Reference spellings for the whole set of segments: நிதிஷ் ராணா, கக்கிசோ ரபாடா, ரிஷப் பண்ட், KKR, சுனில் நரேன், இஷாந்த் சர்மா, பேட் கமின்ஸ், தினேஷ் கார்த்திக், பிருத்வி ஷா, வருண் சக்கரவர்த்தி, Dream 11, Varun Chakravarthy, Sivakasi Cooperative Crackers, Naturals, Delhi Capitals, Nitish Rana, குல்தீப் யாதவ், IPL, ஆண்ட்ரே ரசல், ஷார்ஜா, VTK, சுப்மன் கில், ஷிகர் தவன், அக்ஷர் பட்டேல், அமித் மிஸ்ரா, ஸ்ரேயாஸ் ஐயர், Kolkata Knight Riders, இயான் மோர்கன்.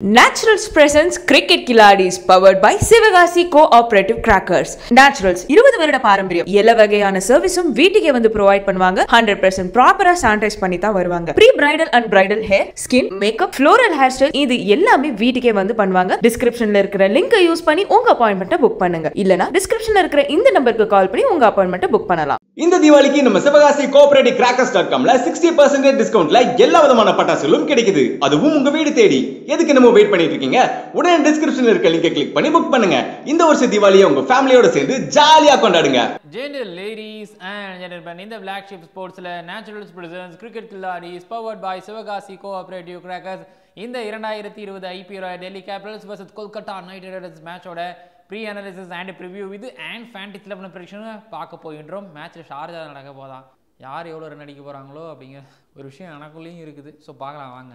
Naturals presents cricket kiladis powered by Sivakasi Cooperative Crackers. Naturals 20 வருட பாரம்பரியம். எல்லா வகையான சர்வீஸும் VTK வந்து provide பண்ணுவாங்க. 100% ப்ராப்பரா சானிடைஸ் பண்ணி தான் வருவாங்க. Pre bridal and bridal hair, skin, makeup, floral hairstyle இது எல்லாமே VTK வந்து பண்ணுவாங்க. Descriptionல இருக்கிற லிங்கை யூஸ் பண்ணி உங்க அப்பாயின்ட்மென்ட்ட புக் பண்ணுங்க. இல்லனா descriptionல இருக்கிற இந்த நம்பருக்கு கால் பண்ணி உங்க அப்பாயின்ட்மென்ட்ட புக் பண்ணலாம். இந்த தீபாவளிக்கு நம்ம சிவகாசி கோஆபரேட்டிவ் கிராக்கர்ஸ்.comல 60% டிஸ்கவுண்ட்ல எல்லா விதமான பட்டாசுகளும் கிடைக்குது. அதுவும் உங்க வீடு தேடி. எதுக்கு நம்ம வெயிட் பண்ணிட்டு இருக்கீங்க? உடனே டிஸ்கிரிப்ஷன்ல இருக்க லிங்கை கிளிக் பண்ணி புக் பண்ணுங்க. இந்த வருஷ தீபாவளியை உங்க ஃபேமிலியோட சேர்ந்து ஜாலியா கொண்டாடுங்க. Gentle ladies and gentlemen, in the Black Sheep Sportsல Naturals presents cricket kiladis powered by Sivakasi Cooperative Crackers. இந்த 2020 IPL Delhi Capitals vs Kolkata Knight Riders match-ஓட pre-analysis and preview with and fantasy 11 prediction பார்க்க போகின்றோம். Match ஷார்ஜா நடக்க போதா, யார் எவ்வளோ run அடிக்க போகிறாங்களோ அப்படிங்கிற ஒரு விஷயம் எனக்குள்ளேயும் இருக்குது. ஸோ பார்க்கலாம் வாங்க.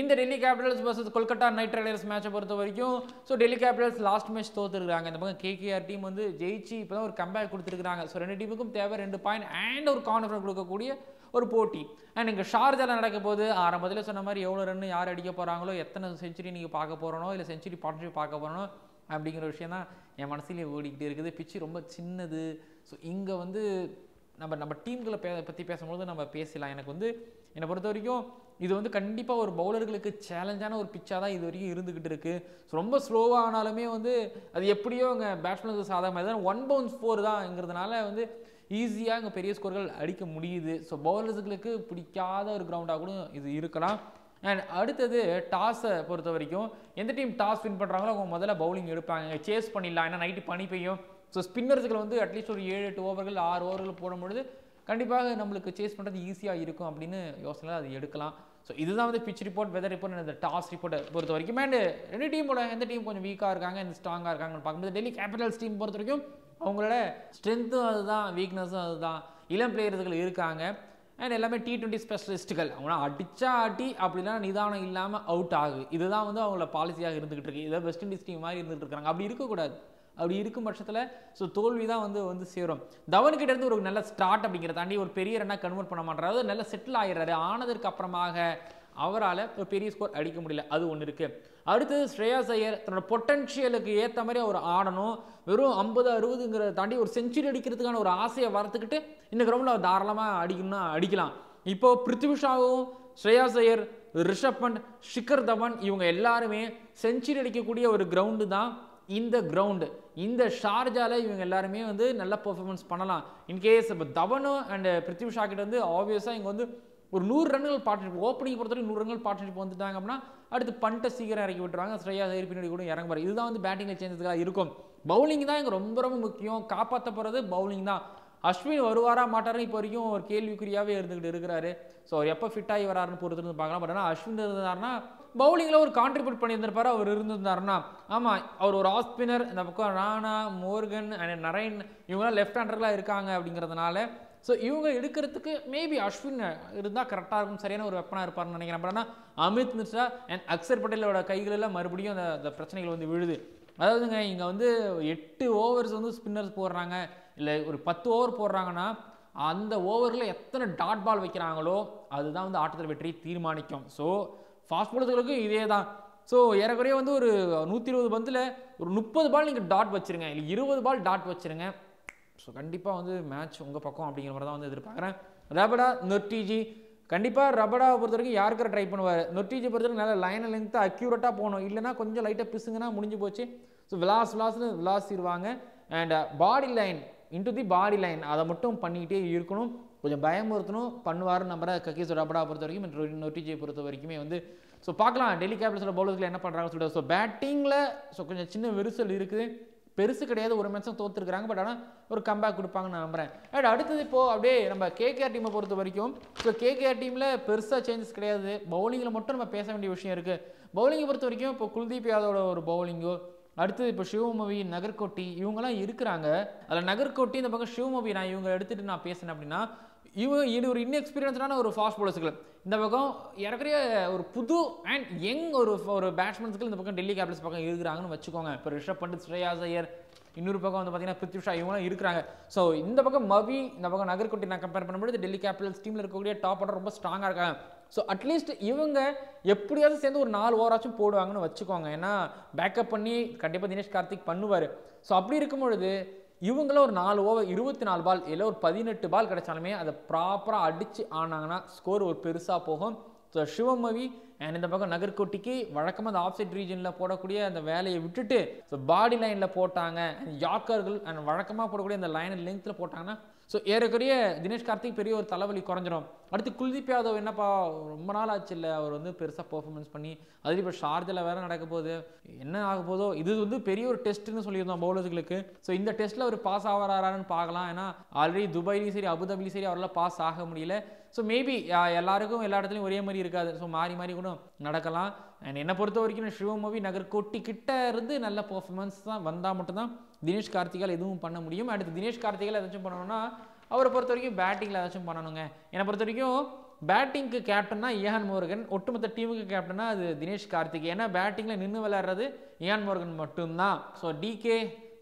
இந்த Delhi Capitals versus Kolkata Knight Riders மேட்சை பொறுத்த வரைக்கும் so Delhi Capitals last match தோத்துருக்காங்க. இந்த பக்கம் கேகேஆர் டீம் வந்து ஜெயிச்சு இப்போ தான் ஒரு கம்பேக் கொடுத்துருக்காங்க. ஸோ ரெண்டு டீமுக்கும் தேவை 2 பாயிண்ட் அண்ட் ஒரு கான்ஃபிடன்ஸ் கொடுக்கக்கூடிய ஒரு போட்டி. அண்ட் இங்கே ஷார்ஜாவில் நடக்க போது ஆரம்பத்தில் சொன்ன மாதிரி எவ்வளோ ரன் யார் அடிக்க போகிறாங்களோ, எத்தனை செஞ்சுரி நீங்கள் பார்க்க போகிறனோ, இல்லை செஞ்சுரி பார்ட்னர்ஷிப் பார்க்க போகிறனோ அப்படிங்கிற விஷயம் தான் என் மனசுலேயே ஓடிக்கிட்டே இருக்குது. பிச்சு ரொம்ப சின்னது. ஸோ இங்கே வந்து நம்ம டீம்களை பற்றி பேசும்போது நம்ம பேசலாம். எனக்கு வந்து என்னை பொறுத்த வரைக்கும் இது வந்து கண்டிப்பாக ஒரு பவுலர்களுக்கு சேலஞ்சான ஒரு பிச்சாக தான் இது வரைக்கும் இருந்துக்கிட்டு இருக்குது. ஸோ ரொம்ப ஸ்லோவாக ஆனாலுமே வந்து அது எப்படியோ அங்கே பேட்ஸ்மேனுக்கு சாதகமாக தான் 1/4 தான்ங்கிறதுனால வந்து ஈஸியாக அங்கே பெரிய ஸ்கோர்கள் அடிக்க முடியுது. ஸோ பவுலர்ஸுகளுக்கு பிடிக்காத ஒரு கிரவுண்டாக கூட இது இருக்கலாம். அண்ட் அடுத்தது டாஸை பொறுத்த வரைக்கும் எந்த டீம் டாஸ் வின் பண்ணுறாங்களோ அவங்க முதல்ல பவுலிங் எடுப்பாங்க. சேஸ் பண்ணிடலாம், ஏன்னா நைட்டு பனி பெய்யும். ஸோ ஸ்பின்னர்ஸுக்கு வந்து அட்லீஸ்ட் ஒரு 7-8 ஓவர்கள் 6 ஓவர்கள் போடும்பொழுது கண்டிப்பாக நம்மளுக்கு சேஸ் பண்ணுறது ஈஸியாக இருக்கும் அப்படின்னு யோசனை அது எடுக்கலாம். ஸோ இதுதான் வந்து பிச் ரிப்போர்ட், வெதர் ரிப்போர்ட், இந்த டாஸ் ரிப்போர்ட்டை பொறுத்த வரைக்கும். அண்ட் ரெண்டு டீமோட எந்த டீம் கொஞ்சம் வீக்காக இருக்காங்க, எந்த ஸ்ட்ராங்காக இருக்காங்கன்னு பார்க்கும்போது டெல்லி கேபிட்டல்ஸ் டீம் பொறுத்த வரைக்கும் அவங்களோட ஸ்ட்ரென்த்தும் அதுதான், வீக்னஸும் அதுதான். இளம் பிளேயர்கள் இருக்காங்க அண்ட் எல்லாமே T20 ஸ்பெஷலிஸ்ட்டுகள். அவங்களாம் அடித்தா ஆட்டி அப்படிலாம் நிதானம் இல்லாமல் அவுட் ஆகுது. இதுதான் வந்து அவங்களோட பாலிசியாக இருந்துகிட்டு இருக்குது. இதை வெஸ்ட் இண்டீஸ் டீம் மாதிரி இருந்துகிட்டு இருக்காங்க. அப்படி இருக்கக்கூடாது. அப்படி இருக்கும் பட்சத்தில் ஸோ தோல்வி தான் வந்து சேரும். தவன்கிட்டேருந்து ஒரு நல்ல ஸ்டார்ட் அப்படிங்கிற தாண்டி ஒரு பெரிய ரன்னாக கன்வெர்ட் பண்ண மாட்டாரு. நல்ல செட்டில் ஆகிடுறாரு. ஆனதற்கு அப்புறமாக அவரால் ஒரு பெரிய ஸ்கோர் அடிக்க முடியல. அது ஒன்று இருக்குது. அடுத்தது ஸ்ரேயாஸ் ஐயர் தன்னோட பொட்டன்ஷியலுக்கு ஏற்ற மாதிரி அவர் ஆடணும். வெறும் 50-60ங்கிறத தாண்டி ஒரு செஞ்சுரி அடிக்கிறதுக்கான ஒரு ஆசையை வளர்த்துக்கிட்டு இந்த கிரவுண்டில் அவர் தாராளமாக அடிக்கணும்னா அடிக்கலாம். இப்போது பிருத்வி ஷாவும் ஸ்ரேயாஸ் ஐயர், ரிஷப் பண்ட், ஷிகர் தவன் இவங்க எல்லாருமே செஞ்சுரி அடிக்கக்கூடிய ஒரு கிரவுண்டு தான் இந்த கிரவுண்டு. இந்த ஷார்ஜாவில் இவங்க எல்லாருமே வந்து நல்ல பெர்ஃபார்மன்ஸ் பண்ணலாம். இன்கேஸ் இப்போ தவனோ அண்ட் பிருத்வி ஷா கிட்ட வந்து ஆப்வியஸாக இங்கே வந்து ஒரு 100 ரன்கள் பார்ட்னர்ஷிப், ஓப்பனிங் பொறுத்தவரைக்கும் 100 ரன்கள் பார்ட்னர்ஷிப் வந்துட்டாங்க அப்படின்னா அடுத்து பண்ட்டை சீக்கிரம் இறக்கி விட்டுருவாங்க. ஸ்ரேயாஸ் ஐயர் பின்னாடி கூட இறங்குவார். இதுதான் வந்து பேட்டிங்கில் சேஞ்சஸ்க்காக இருக்கும். பவுலிங் தான் இங்கே ரொம்ப ரொம்ப முக்கியம். காப்பாற்ற போகிறது பவுலிங் தான். அஸ்வின் வருவாரா மாட்டாருன்னு இப்போ வரைக்கும் ஒரு கேள்விக்குறியாகவே இருந்துக்கிட்டு இருக்கிறாரு. ஸோ அவர் எப்போ ஃபிட்டாகி வராருன்னு பொறுத்துருந்து பார்க்கலாம். பட் ஆனால் அஸ்வின் இருந்தாருன்னா பவுலிங்கில் ஒரு கான்ட்ரிபியூட் பண்ணியிருந்திருப்பார் அவர் இருந்திருந்தாருன்னா. ஆமாம், அவர் ஒரு ஆஃப் ஸ்பின்னர். இந்த பக்கம் ராணா, மோர்கன் அண்ட் நரைன் இவங்களாம் லெஃப்ட் ஹேண்டர்களாக இருக்காங்க அப்படிங்கிறதுனால ஸோ இவங்க எடுக்கிறதுக்கு மேபி அஸ்வின் இருந்தால் கரெக்டாக இருக்கும். சரியான ஒரு வெப்பனாக இருப்பார்னு நினைக்கிறேன். பட் ஆனால் அமித் மிஸ்ரா அண்ட் அக்ஷர் பட்டேலோட கைகளெல்லாம் மறுபடியும் அந்த பிரச்சனைகள் வந்து விழுது. அதாவதுங்க இங்கே வந்து 8 ஓவர்ஸ் வந்து ஸ்பின்னர்ஸ் போடுறாங்க, இல்லை ஒரு 10 ஓவர் போடுறாங்கன்னா அந்த ஓவரில் எத்தனை டாட் பால் வைக்கிறாங்களோ அதுதான் வந்து ஆட்டத்தில் வெற்றியை தீர்மானிக்கும். ஸோ ஃபாஸ்ட் போலர்களுக்கும் இதே தான். ஸோ ஏறக்குறைய வந்து ஒரு 120 பந்தில் ஒரு 30 பால் நீங்கள் டாட் வச்சுருங்க, இல்லை 20 பால் டாட் வச்சுருங்க. ஸோ கண்டிப்பாக வந்து மேட்ச் உங்கள் பக்கம் அப்படிங்கிற மாதிரி தான் வந்து எதிர்பார்க்குறேன். ரபடா, நொட்டிஜி கண்டிப்பாக ரபடாவை பொறுத்த வரைக்கும் யாருக்கிற ட்ரை பண்ணுவார். நொட்டிஜி பொறுத்த வரைக்கும் நல்லா லைனை லென்த்தாக அக்யூரேட்டாக போகணும். இல்லைனா கொஞ்சம் லைட்டாக பிசுங்கன்னா முடிஞ்சு போச்சு. ஸோ விளாஸ்னு விளாசிடுவாங்க. And body line into the body line அதை மட்டும் பண்ணிக்கிட்டே இருக்கணும். கொஞ்சம் பயமுறுத்தணும் பண்ணுவார்னு நம்புற கக்கீஸ் ரபடா பொறுத்த வரைக்கும், நொட்டிஜியை பொறுத்த வரைக்குமே வந்து ஸோ பார்க்கலாம் டெல்லி கேபிட்டல்ஸோட பவுலர்ஸ்ல என்ன பண்ணுறாங்கன்னு சொல்லிட்டு. ஸோ பேட்டிங்கில் ஸோ கொஞ்சம் சின்ன விரிசல் இருக்குது. பெருசு கிடையாது, ஒரு மேட்சும் தோற்றுருக்குறாங்க. பட் ஆனால் ஒரு கம்பேக் கொடுப்பாங்கன்னு நம்புகிறேன். அண்ட் அடுத்தது இப்போது அப்படியே நம்ம கேகேஆர் டீமை பொறுத்த வரைக்கும் ஸோ கேகேஆர் டீமில் பெருசாக சேஞ்சஸ் கிடையாது. பவுலிங்கில் மட்டும் நம்ம பேச வேண்டிய விஷயம் இருக்குது. பவுலிங்கை பொறுத்த வரைக்கும் இப்போ குல்தீப் யாதவோட ஒரு பவுலிங்கோ, அடுத்தது இப்போ சிவமவி, நகர்கோட்டி இவங்கெல்லாம் இருக்கிறாங்க. அதில் நகர்கோட்டி இந்த பக்கம் சிவமவி நான் இவங்க எடுத்துகிட்டு நான் பேசினேன் அப்படின்னா இது ஒரு இன்எக்ஸ்பீரியன்ஸ்டான ஒரு ஃபாஸ்ட் பாலர்ஸ்க்கு இந்த பக்கம் இறக்குற ஒரு புது அண்ட் யங் ஒரு ஒரு பேட்ஸ்மேன்ஸ்க்கு இந்த பக்கம் டெல்லி கேபிட்டல்ஸ் பக்கம் இருக்குறாங்கன்னு வெச்சுக்கோங்க. இப்போ ரிஷப் பண்ட், ஸ்ரேயாஸ் ஐயர், இன்னொரு பக்கம் வந்து பாத்தீங்கன்னா பிருத்வி ஷா இவங்கலாம் இருக்காங்க. சோ இந்த பக்கம் மவி, இந்த பக்கம் நகர்குட்டி நான் கம்பேர் பண்ணும்போது டெல்லி கேபிட்டல்ஸ் டீம்ல இருக்கக்கூடிய டாப் ஆர்டர் ரொம்ப ஸ்ட்ராங்கா இருக்காங்க. சோ அட்லீஸ்ட் இவங்க எப்படியாவது சேர்ந்து ஒரு 4 ஓவராச்சும் போடுவாங்கன்னு வெச்சுக்கோங்க. ஏன்னா பேக்கப் பண்ணி கண்டிப்பா தினேஷ் கார்த்திக் பண்ணுவாரு. சோ அப்படி இருக்கும்போது இவங்கள ஒரு 4 ஓவர் 24 பால் இல்லை ஒரு 18 பால் கிடைச்சாலுமே அதை ப்ராப்பராக அடித்து ஆனாங்கன்னா ஸ்கோர் ஒரு பெருசாக போகும். ஸோ சிவமவி அண்ட் இந்த பக்கம் நகர்கோட்டிக்கு வழக்கமாக அந்த ஆப்சைட் ரீஜனில் போடக்கூடிய அந்த வேலையை விட்டுட்டு ஸோ பாடி லைனில் போட்டாங்க யாக்கர்கள் அண்ட் வழக்கமாக போடக்கூடிய அந்த லைன் லென்த்தில் போட்டாங்கன்னா ஸோ ஏறக்குறைய தினேஷ் கார்த்திக் பெரிய ஒரு தலைவலி குறைஞ்சிரும். அடுத்து குல்தீப் யாதவ் என்னப்பா ரொம்ப நாள் ஆச்சு இல்லை அவர் வந்து பெருசாக பெர்ஃபார்மன்ஸ் பண்ணி அது இப்போ ஷார்ஜில் வேறு நடக்க போகுது என்ன ஆக போதோ இது வந்து பெரிய ஒரு டெஸ்ட்டுன்னு சொல்லியிருந்தோம் பவுலர்ஸ்களுக்கு. ஸோ இந்த டெஸ்ட்டில் அவர் பாஸ் ஆகிறாரான்னு பார்க்கலாம். ஏன்னா ஆல்ரெடி துபாயிலையும் சரி அபுதாபிலையும் சரி அவரால் பாஸ் ஆக முடியல. ஸோ மேபி எல்லாருக்கும் எல்லா இடத்துலையும் ஒரே மாதிரி இருக்காது. ஸோ மாறி மாறி கூட நடக்கலாம். அண்ட் என்னை பொறுத்த வரைக்கும் சிவமூவி நகர்கோட்டி கிட்ட இருந்து நல்ல பெர்ஃபார்மன்ஸ் தான் வந்தால் மட்டும்தான் தினேஷ் கார்த்திகால் எதுவும் பண்ண முடியும். அடுத்து தினேஷ் கார்த்திகால் ஏதாச்சும் பண்ணணும்னா அவரை பொறுத்த வரைக்கும் பேட்டிங்கில் ஏதாச்சும் பண்ணணுங்க. என்னை பொறுத்த வரைக்கும் பேட்டிங்க்கு கேப்டன்னா இயான் மோர்கன், ஒட்டுமொத்த டீமுக்கு கேப்டன்னா அது தினேஷ் கார்த்திக். ஏன்னா பேட்டிங்கில் நின்று விளையாடுறது இயான் மோர்கன் மட்டும்தான். ஸோ டிகே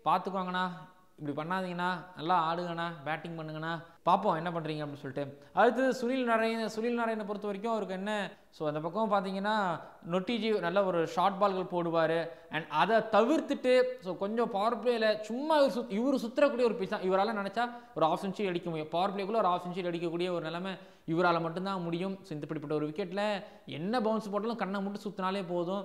பார்த்துக்குவாங்கண்ணா, இப்படி பண்ணாதீங்கன்னா, நல்லா ஆடுங்கண்ணா, பேட்டிங் பண்ணுங்கண்ணா, பார்ப்போம் என்ன பண்ணுறீங்க அப்படின்னு சொல்லிட்டு. அடுத்தது சுனில் நாராயணை பொறுத்த வரைக்கும் அவருக்கு என்ன ஸோ அந்த பக்கம் பார்த்தீங்கன்னா நொட்டிஜி நல்ல ஒரு ஷார்ட் பால்கள் போடுவார். அண்ட் அதை தவிர்த்துட்டு ஸோ கொஞ்சம் பவர் பிளேயில் சும்மா இவர் சுற்றக்கூடிய ஒரு பிச் தான். இவரால் நினச்சா ஒரு ஆஃப் சென்ச்சுரி அடிக்க முடியும். பவர் பிளேக்குள்ளே ஒரு ஆஃப் சென்ச்சுரி அடிக்கக்கூடிய ஒரு நிலைமை இவரால் மட்டும்தான் முடியும். ஸோ இந்த இப்படிப்பட்ட ஒரு விக்கெட்டில் என்ன பவுன்ஸ் போட்டாலும் கண்ணை மட்டும் சுற்றினாலே போதும்.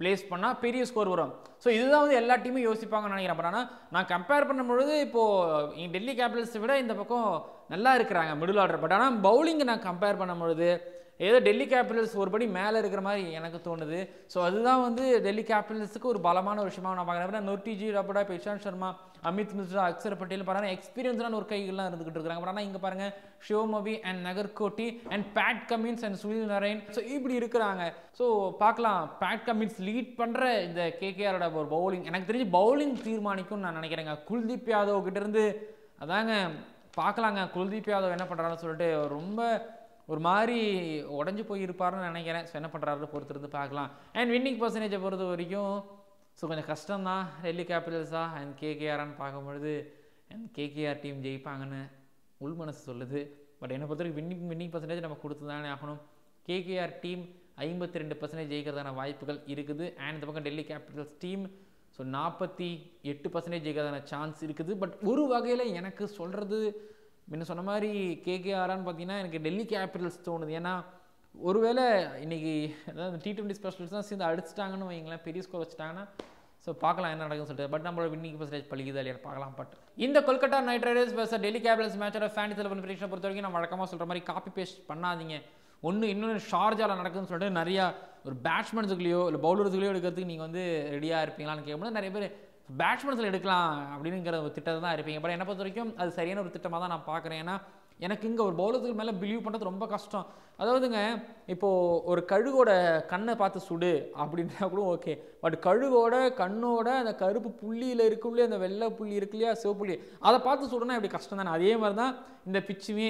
பிளேஸ் பண்ணால் பெரிய ஸ்கோர் வரும். ஸோ இதுதான் வந்து எல்லா டீமும் யோசிப்பாங்கன்னு நினைக்கிறேன். பட் ஆனால் நான் கம்பேர் பண்ணும்பொழுது இப்போது டெல்லி கேபிட்டல்ஸை விட இந்த பக்கம் நல்லா இருக்கிறாங்க மிடில் ஆர்டர். பட் ஆனால் பவுலிங்கை நான் கம்பேர் பண்ணும்பொழுது ஏதோ டெல்லி கேபிட்டல்ஸ் ஒருபடி மேலே இருக்கிற மாதிரி எனக்கு தோணுது. ஸோ அதுதான் வந்து டெல்லி கேபிட்டல்ஸுக்கு ஒரு பலமான ஒரு விஷயமாக நான் பார்க்குறேன். அப்படின்னா நொட்டிஜி, ரபடா, இப்போ இஷாந்த் சர்மா, அமித் மிஸ்ரா, அக்ஷர் பட்டேல் பாருங்கள் எக்ஸ்பீரியன்ஸ்டான ஒரு கைகள்லாம் இருந்துகிட்டு இருக்காங்க. பட் ஆனால் இங்கே பாருங்கள் சிவமவி and Nagarkoti and பேட் கமின்ஸ் and சுனில் நரேன் so இப்படி இருக்கிறாங்க. ஸோ பார்க்கலாம் பேட் கமின்ஸ் லீட் பண்ணுற இந்த கேகேஆரோட ஒரு பவுலிங் எனக்கு தெரிஞ்சு பவுலிங் தீர்மானிக்கும்னு நான் நினைக்கிறேங்க. குல்தீப் யாதவ் கிட்டேருந்து அதாங்க பார்க்கலாங்க குல்தீப் யாதவ் என்ன பண்ணுறான்னு சொல்லிட்டு ரொம்ப ஒரு மாதிரி உடஞ்சி போயிருப்பாருன்னு நினைக்கிறேன். ஸோ என்ன பண்ணுறாரு பொறுத்திருந்து பார்க்கலாம். அண்ட் வின்னிங் பர்சன்டேஜை பொறுத்த வரைக்கும் ஸோ கொஞ்சம் கஷ்டம்தான் டெல்லி கேபிட்டல்ஸா அண்ட் கேகேஆரான்னு பார்க்கும்பொழுது அண்ட் கேகேஆர் டீம் ஜெயிப்பாங்கன்னு உள் மனசு சொல்லுது. பட் என்னை பொறுத்த வரைக்கும் வின்னிங் பர்சன்டேஜ் நம்ம கொடுத்து தானே ஆகணும். கேகேஆர் டீம் 52% ஜெயிக்கிறதான வாய்ப்புகள் இருக்குது. அண்ட் இந்த பக்கம் டெல்லி கேபிட்டல்ஸ் டீம் ஸோ 48% ஜெயிக்கிறதான சான்ஸ் இருக்குது. பட் ஒரு வகையில் எனக்கு சொல்கிறது முன்ன சொன்ன மாதிரி கேகேஆரான்னு பார்த்தீங்கன்னா எனக்கு டெல்லி கேபிட்டல்ஸ் தோணுது. ஏன்னா ஒருவேளை இன்றைக்கி அதாவது T20 ஸ்பெஷல்ஸ் தான் சேர்ந்து அடிச்சிட்டாங்கன்னு வைங்களேன், பெரிய ஸ்கோர் வச்சுட்டாங்கன்னா ஸோ பார்க்கலாம் என்ன நடக்குன்னு சொல்லிட்டு. பட் நம்மளோட வின்னிங் பர்சன்டேஜ் பழிக்குதா இல்லையா பார்க்கலாம். பட் இந்த Kolkata Knight Riders versus Delhi Capitals மேட்சோட ஃபேன்ஸ் லெவல் ப்ரெடிக்ஷனை பொறுத்த வரைக்கும் நான் வழக்கமாக சொல்கிற மாதிரி காப்பி பேஸ்ட் பண்ணாதீங்க. ஒன்று இன்னொன்று ஷார்ஜாவில் நடக்குதுன்னு சொல்லிட்டு நிறையா ஒரு பேட்ஸ்மேன்ஸுக்குள்ளேயோ இல்லை பவுலர்ஸுக்குள்ளேயோ எடுக்கிறதுக்கு நீங்கள் வந்து ரெடியாக இருப்பீங்களான்னு கேட்கும்போது நிறைய பேர் பேட்ஸ்மேன்ஸில் எடுக்கலாம் அப்படிங்கிற ஒரு திட்டத்தை தான் இருப்பீங்க. பட் என்னை பொறுத்த வரைக்கும் அது சரியான ஒரு திட்டமாக தான் நான் பார்க்குறேன். ஏன்னா எனக்கு இங்கே ஒரு பவுலர்ஸுக்கு மேலே பிலீவ் பண்ணுறது ரொம்ப கஷ்டம். அதாவதுங்க இப்போது ஒரு கழுகோட கண்ணை பார்த்து சுடு அப்படின்னா கூட ஓகே. பட் கழுகோட கண்ணோட அந்த கருப்பு புள்ளியில் இருக்குள்ளே அந்த வெள்ளை புள்ளி இருக்கு இல்லையா, சிவப்புள்ளி, அதை பார்த்து சுடுனா இப்படி கஷ்டம் தானே. அதே மாதிரி தான் இந்த பிச்சுமே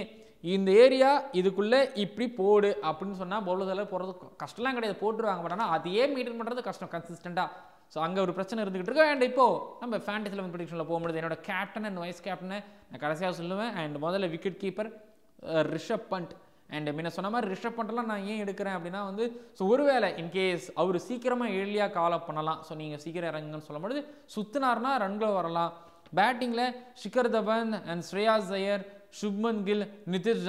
இந்த ஏரியா இதுக்குள்ளே இப்படி போடு அப்படின்னு சொன்னால் பவுலர்ஸில் போடுறது கஷ்டம்லாம் கிடையாது, போட்டுருவாங்க. பட் ஆனால் அதையே மெயின்டைன் பண்ணுறது கஷ்டம் கன்சிஸ்டண்ட்டாக. ஸோ அங்கே ஒரு பிரச்சனை இருந்துகிட்டு இருக்கு. அண்ட் இப்போது நம்ம ஃபேண்டஸில் வந்து ப்ரெடிக்ஷனில் போக முடியாது. என்னோட கேப்டன் அண்ட் வைஸ் கேப்டனை நான் கடைசியாக சொல்லுவேன். அண்ட் முதல்ல wicket keeper ரிஷப் பண்ட். And முன்ன சொன்ன மாதிரி ரிஷப் பண்ட்லாம் நான் ஏன் எடுக்கிறேன் அப்படின்னா வந்து ஸோ ஒருவேளை இன்கேஸ் அவர் சீக்கிரமாக ஏர்லியாக காலப் பண்ணலாம். ஸோ நீங்கள் சீக்கிரம் இறங்குங்கன்னு சொல்லும்பொழுது சுற்றினார்னா ரன்கள் வரலாம். பேட்டிங்கில் ஷிகர் தவன் and ஸ்ரேயாஸ் ஐயர், சுப்மன் கில், நிதிஷ்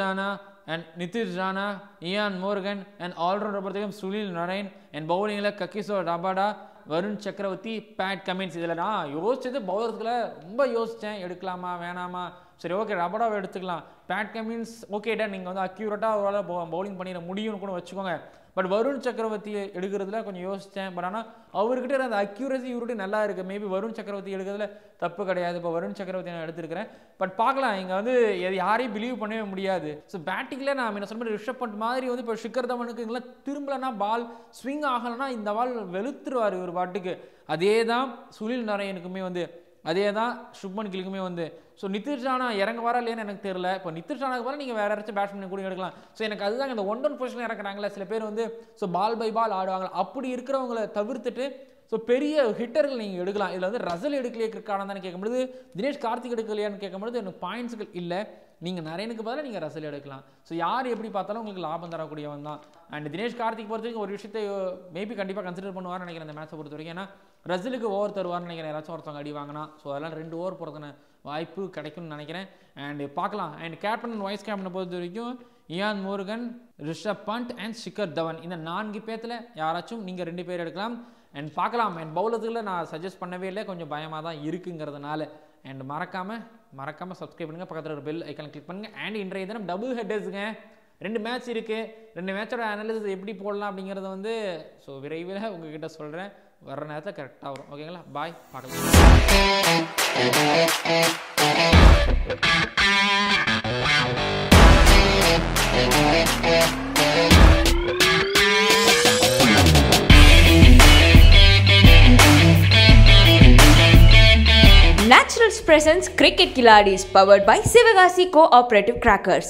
ராணா, இயான் மோர்கன் and allrounder பொறுத்தவரைக்கும் சுனில் நரேன். அண்ட் பவுலிங்கில் கக்கிசோ ரபாடா, வருண் சக்கரவர்த்தி, பேட் கமின்ஸ். இதில் நான் யோசிச்சது பவுலர்ஸ்களை ரொம்ப யோசித்தேன், எடுக்கலாமா வேணாமா. சரி ஓகே ரபடாவை எடுத்துக்கலாம், பேட் கமின்ஸ் ஓகேடா, நீங்கள் வந்து அக்யூரேட்டாக அவரால் பவுலிங் பண்ணிட முடியும்னு கூட வச்சுக்கோங்க. But Varun Chakravarthy எடுக்கிறதுல கொஞ்சம் யோசிச்சேன். பட் ஆனா அவர்கிட்ட அந்த அக்யூரசி இவருடைய நல்லா இருக்கு. மேபி வருண் சக்கரவர்த்தி எடுக்கிறதுல தப்பு கிடையாது. இப்ப வருண் சக்கரவர்த்தி நான் எடுத்துக்கிறேன். பட் பார்க்கலாம் இங்க வந்து யாரையும் பிலீவ் பண்ணவே முடியாது. சோ பேட்டிங்ல நான் என்ன சொல்றேன் ரிஷப் பண்ட் மாதிரி வந்து இப்ப ஷிகர் தவனுக்கு இங்க திரும்பலனா பால் ஸ்விங் ஆகலனா இந்த பால் வெளுத்துருவார் இவர் பாட்டுக்கு. அதேதான் சுனில் நரேனுக்குமே வந்து அதேதான் சுப்மன் கிலுக்குமே வந்து So, Nitish Rana இறங்க வர இல்லைன்னு எனக்கு தெரியல. இப்போ நிதிஷ் ராணாக்கு போல நீங்க வேற யாராச்சும் பேட்ஸ்மேன் கூட எடுக்கலாம். ஸோ எனக்கு அதுதான் இந்த ஒன் ஒன் பொசிஷன் இறக்குறாங்களா சில பேர் வந்து ஸோ பால் பை பால் ஆடுவாங்க. அப்படி இருக்கிறவங்களை தவிர்த்துட்டு ஸோ பெரிய ஹிட்டர்கள் நீங்கள் எடுக்கலாம். இதில் வந்து ரசல் எடுக்கலையே காரணம் தானே கேட்கும்போது தினேஷ் கார்த்திக் எடுக்கலையான்னு கேட்கும்போது எனக்கு பாயிண்ட்ஸுகள் இல்லை. நீங்கள் நரேனுக்கு பதிலாக நீங்கள் ரசல் எடுக்கலாம். ஸோ யார் எப்படி பார்த்தாலும் உங்களுக்கு லாபம் தரக்கூடியவன் தான். அண்ட் தினேஷ் கார்த்திக் பொறுத்த வரைக்கும் ஒரு விஷயத்தை மேபி கண்டிப்பாக கன்சிடர் பண்ணுவார்னு நினைக்கிறேன் இந்த மேட்சை பொறுத்த வரைக்கும். ஏன்னா ரசலுக்கு ஓவர் தருவார்னு நினைக்கிறேன் யாராச்சும் ஒருத்தவங்க அடி வாங்கினா. ஸோ அதெல்லாம் 2 ஓவர் போகிறதுன வாய்ப்பு கிடைக்கும்னு நினைக்கிறேன். அண்ட் பார்க்கலாம். அண்ட் கேப்டன் அண்ட் வைஸ் கேப்டனை பொறுத்த வரைக்கும் இயான் மோர்கன், ரிஷப் பண்ட் and ஷிகர் தவன் இந்த 4 பேர்த்தில் யாராச்சும் நீங்கள் 2 பேர் எடுக்கலாம். அண்ட் பார்க்கலாம். அண்ட் பவுலர்ஸுகளை நான் சஜஸ்ட் பண்ணவே இல்லை, கொஞ்சம் பயமாக தான் இருக்குங்கிறதுனால. அண்ட் மறக்காமல் சப்ஸ்கிரைப் பண்ணுங்கள், பக்கத்தில் ஒரு பெல் ஐக்கான் கிளிக் பண்ணுங்கள். அண்ட் இன்றைய தினம் டபுள் ஹெட்டர்ஸுங்க 2 மேட்ச் இருக்குது. 2 மேட்சோட அனாலிசிஸ் எப்படி போடலாம் அப்படிங்கிறத வந்து ஸோ விரைவில் உங்ககிட்ட சொல்கிறேன். வர்ற நேரத்தில் கரெக்டாக வரும். ஓகேங்களா, பாய், பார்க்கலாம். Naturals presents Cricket Kiladis powered by Sivakasi Cooperative Crackers.